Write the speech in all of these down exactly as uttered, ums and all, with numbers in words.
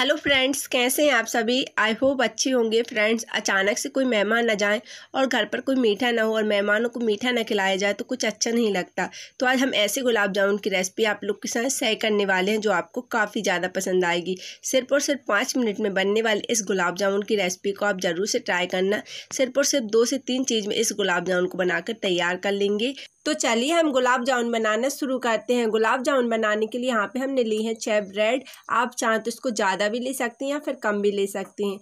Hello friends, कैसे हैं आप सभी। आई होप अच्छे होंगे। फ्रेंड्स, अचानक से कोई मेहमान ना जाए और घर पर कोई मीठा ना हो और मेहमानों को मीठा ना खिलाया जाए तो कुछ अच्छा नहीं लगता। तो आज हम ऐसे गुलाब जामुन की रेसिपी आप लोग के साथ शेयर करने वाले हैं जो आपको काफ़ी ज़्यादा पसंद आएगी। सिर्फ और सिर्फ पाँच मिनट में बनने वाली इस गुलाब जामुन की रेसिपी को आप ज़रूर से ट्राई करना। सिर्फ और सिर्फ दो से तीन चीज़ में इस गुलाब जामुन को बनाकर तैयार कर लेंगे। तो चलिए हम गुलाब जामुन बनाना शुरू करते हैं। गुलाब जामुन बनाने के लिए यहाँ पे हमने ली है छह ब्रेड। आप चाहें तो इसको ज़्यादा भी ले सकते हैं या फिर कम भी ले सकते हैं।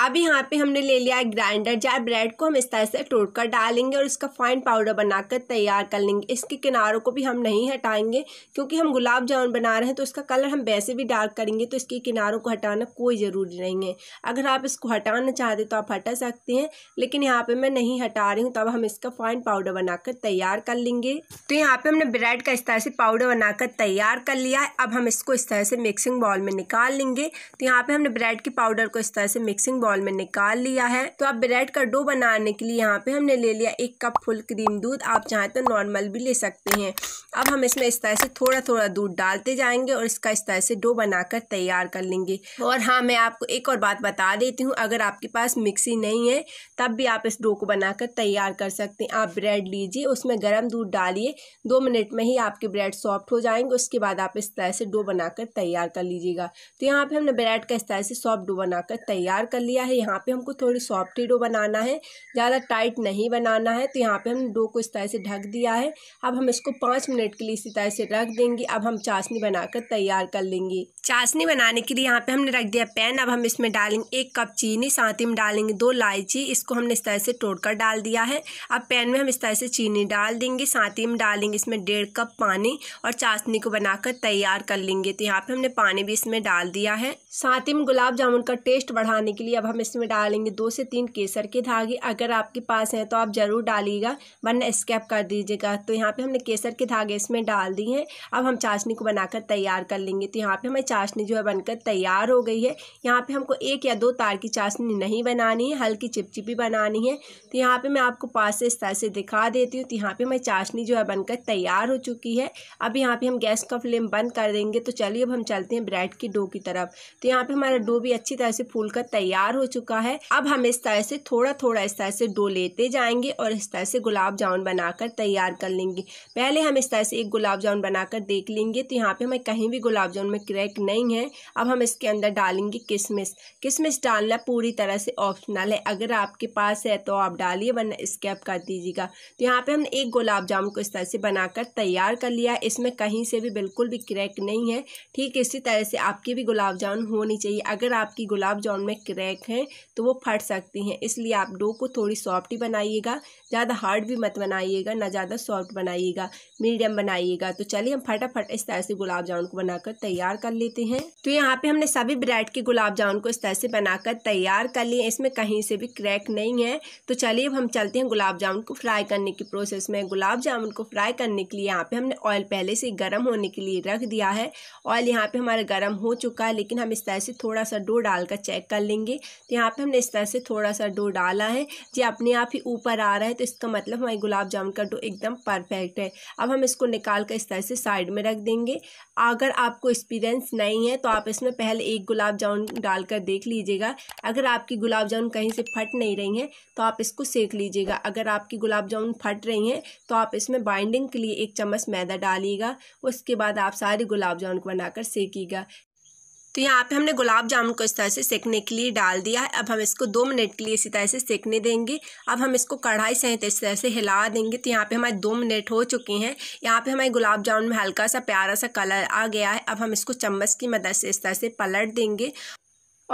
अब यहाँ पे हमने ले लिया है ग्राइंडर जार। ब्रेड को हम इस तरह से तोड़ कर डालेंगे और इसका फाइन पाउडर बनाकर तैयार कर लेंगे। इसके किनारों को भी हम नहीं हटाएंगे क्योंकि हम गुलाब जामुन बना रहे हैं तो इसका कलर हम वैसे भी डार्क करेंगे, तो इसके किनारों को हटाना कोई ज़रूरी नहीं है। अगर आप इसको हटाना चाहते तो आप हटा सकते हैं, लेकिन यहाँ पर मैं नहीं हटा रही हूँ। तब हम इसका फाइन पाउडर बनाकर तैयार कर लेंगे। तो यहाँ पर हमने ब्रेड का इस तरह से पाउडर बनाकर तैयार कर लिया है। अब हम इसको इस तरह से मिक्सिंग बाउल में निकाल लेंगे। तो यहाँ पर हमने ब्रेड के पाउडर को इस तरह से मिक्सिंग बॉल में निकाल लिया है। तो अब ब्रेड का डो बनाने के लिए यहाँ पे हमने ले लिया एक कप फुल क्रीम दूध। आप चाहें तो नॉर्मल भी ले सकते हैं। अब हम इसमें इस तरह से थोड़ा थोड़ा दूध डालते जाएंगे और इसका इस तरह से डो बनाकर तैयार कर लेंगे। और हाँ, मैं आपको एक और बात बता देती हूँ, अगर आपके पास मिक्सी नहीं है तब भी आप इस डो को बनाकर तैयार कर सकते हैं। आप ब्रेड लीजिए, उसमें गर्म दूध डालिए, दो मिनट में ही आपके ब्रेड सॉफ्ट हो जाएंगे। उसके बाद आप इस तरह से डो बनाकर तैयार कर लीजिएगा। तो यहाँ पे हमने ब्रेड का इस तरह से सॉफ्ट डो बनाकर तैयार कर लिया है। यहाँ पे हमको थोड़ी सॉफ्ट डो बनाना है, ज़्यादा टाइट नहीं बनाना है। तो यहाँ पे हमने डो को इस तरह से ढक दिया है। अब हम इसको पाँच मिनट के लिए इसी तरह से रख देंगे। अब हम चाशनी बनाकर तैयार कर लेंगे। चाशनी बनाने के लिए यहाँ पे हमने रख दिया पैन। अब हम इसमें डालेंगे एक कप चीनी, साथ ही में डालेंगे दो इलायची। इसको हमने इस तरह से तोड़कर डाल दिया है। अब पैन में हम इस तरह से चीनी डाल देंगे, साथ ही में डालेंगे इसमें डेढ़ कप पानी और चाशनी को बनाकर तैयार कर लेंगे। तो यहाँ पे हमने पानी भी इसमें डाल दिया है। साथ ही में गुलाब जामुन का टेस्ट बढ़ाने के लिए अब हम इसमें डालेंगे दो से तीन केसर के धागे। अगर आपके पास हैं तो आप ज़रूर डालिएगा, वरना स्किप कर दीजिएगा। तो यहाँ पे हमने केसर के धागे इसमें डाल दिए हैं। अब हम चाशनी को बनाकर तैयार कर लेंगे। तो यहाँ पे हमारी चाशनी जो है बनकर तैयार हो गई है। यहाँ पे हमको एक या दो तार की चाशनी नहीं बनानी है, हल्की चिपचिपी बनानी है। तो यहाँ पर मैं आपको पास से इस तरह से दिखा देती हूँ। तो यहाँ पर हमारी चाशनी जो है बनकर तैयार हो चुकी है। अब यहाँ पर हम गैस का फ्लेम बंद कर देंगे। तो चलिए अब हम चलते हैं ब्रेड की डो की तरफ। तो यहाँ पर हमारा डो भी अच्छी तरह से फूलकर तैयार हो चुका है। अब हम इस तरह से थोड़ा थोड़ा इस तरह से डो लेते जाएंगे और इस तरह से गुलाब जामुन बनाकर तैयार कर लेंगे। पहले हम इस तरह से एक गुलाब जामुन बनाकर देख लेंगे। तो यहाँ पे हमें कहीं भी गुलाब जामुन में क्रैक नहीं है। अब हम इसके अंदर डालेंगे किशमिश। किशमिश डालना पूरी तरह से ऑप्शनल है, अगर आपके पास है तो आप डालिए, वरना स्किप कर दीजिएगा। तो यहाँ पे हमने एक गुलाब जामुन को इस तरह से बनाकर तैयार कर लिया। इसमें कहीं से भी बिल्कुल भी क्रैक नहीं है। ठीक इसी तरह से आपकी भी गुलाब जामुन होनी चाहिए। अगर आपकी गुलाब जामुन में क्रैक हैं तो वो फट सकती हैं, इसलिए आप डो को थोड़ी सॉफ्ट ही बनाइएगा। ज़्यादा हार्ड भी मत बनाइएगा, ना ज़्यादा सॉफ्ट बनाइएगा, मीडियम बनाइएगा। तो चलिए हम फटाफट इस तरह से गुलाब जामुन को बनाकर तैयार कर लेते हैं। तो यहाँ पे हमने सभी ब्रेड के गुलाब जामुन को इस तरह से बनाकर तैयार कर लिए। इसमें कहीं से भी क्रैक नहीं है। तो चलिए अब हम चलते हैं गुलाब जामुन को फ्राई करने के प्रोसेस में। गुलाब जामुन को फ्राई करने के लिए यहाँ पे हमने ऑयल पहले से गर्म होने के लिए रख दिया है। ऑयल यहाँ पे हमारा गर्म हो चुका है, लेकिन हम इस तरह से थोड़ा सा डो डालकर चेक कर लेंगे। तो यहाँ पे हमने इस तरह से थोड़ा सा डो डाला है, जो अपने आप ही ऊपर आ रहा है। तो इसका मतलब हमारे गुलाब जामुन का डो एकदम परफेक्ट है। अब हम इसको निकाल कर इस तरह से साइड में रख देंगे। अगर आपको एक्सपीरियंस नहीं है तो आप इसमें पहले एक गुलाब जामुन डालकर देख लीजिएगा। अगर आपकी गुलाब जामुन कहीं से फट नहीं रही हैं तो आप इसको सेक लीजिएगा। अगर आपकी गुलाब जामुन फट रही हैं तो आप इसमें बाइंडिंग के लिए एक चम्मच मैदा डालिएगा। उसके बाद आप सारे गुलाब जामुन को बनाकर सेकिएगा। तो यहाँ पे हमने गुलाब जामुन को इस तरह से सेकने के लिए डाल दिया है। अब हम इसको दो मिनट के लिए इसी तरह से सेकने देंगे। अब हम इसको कढ़ाई सहित इस तरह से हिला देंगे। तो यहाँ पे हमारे दो मिनट हो चुके हैं। यहाँ पे हमारे गुलाब जामुन में हल्का सा प्यारा सा कलर आ गया है। अब हम इसको चम्मच की मदद से इस तरह से पलट देंगे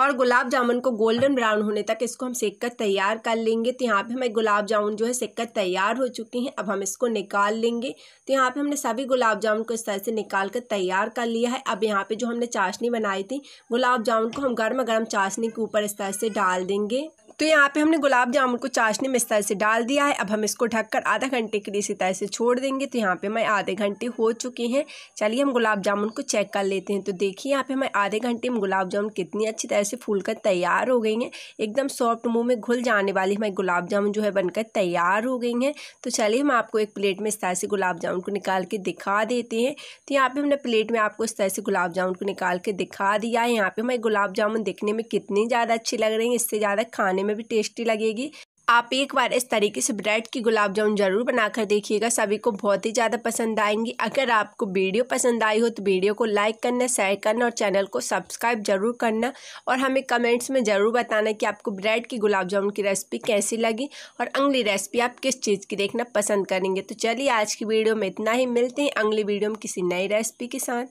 और गुलाब जामुन को गोल्डन ब्राउन होने तक इसको हम सेक कर तैयार कर लेंगे। तो यहाँ पे हमारे गुलाब जामुन जो है सेक कर तैयार हो चुके हैं। अब हम इसको निकाल लेंगे। तो यहाँ पे हमने सभी गुलाब जामुन को इस तरह से निकाल कर तैयार कर लिया है। अब यहाँ पे जो हमने चाशनी बनाई थी, गुलाब जामुन को हम गर्मा गर्म चाशनी के ऊपर इस तरह से डाल देंगे। तो यहाँ पे हमने गुलाब जामुन को चाशनी में इस तरह से डाल दिया है। अब हम इसको ढककर आधा घंटे के लिए इसी तरह से छोड़ देंगे। तो यहाँ पे हमारे आधे घंटे हो चुके हैं। चलिए हम गुलाब जामुन को चेक कर लेते हैं। तो देखिए यहाँ पे हमारे आधे घंटे में गुलाब जामुन कितनी अच्छी तरह से फूलकर तैयार हो गई हैं। एकदम सॉफ्ट मुँह में घुल जाने वाली हमारी गुलाब जामुन जो है बनकर तैयार हो गई हैं। तो चलिए हम आपको एक प्लेट में इस तरह से गुलाब जामुन को निकाल के दिखा देते हैं। तो यहाँ पर हमने प्लेट में आपको इस तरह से गुलाब जामुन को निकाल के दिखा दिया है। यहाँ पर हमारे गुलाब जामुन दिखने में कितनी ज़्यादा अच्छी लग रही है, इससे ज़्यादा खाने में भी टेस्टी लगेगी। आप एक बार इस तरीके से ब्रेड की गुलाब जामुन ज़रूर बनाकर देखिएगा, सभी को बहुत ही ज़्यादा पसंद आएंगी। अगर आपको वीडियो पसंद आई हो तो वीडियो को लाइक करना, शेयर करना और चैनल को सब्सक्राइब जरूर करना। और हमें कमेंट्स में ज़रूर बताना कि आपको ब्रेड की गुलाब जामुन की रेसिपी कैसी लगी और अगली रेसिपी आप किस चीज़ की देखना पसंद करेंगे। तो चलिए आज की वीडियो में इतना ही, मिलते हैं अगली वीडियो में किसी नई रेसिपी के साथ।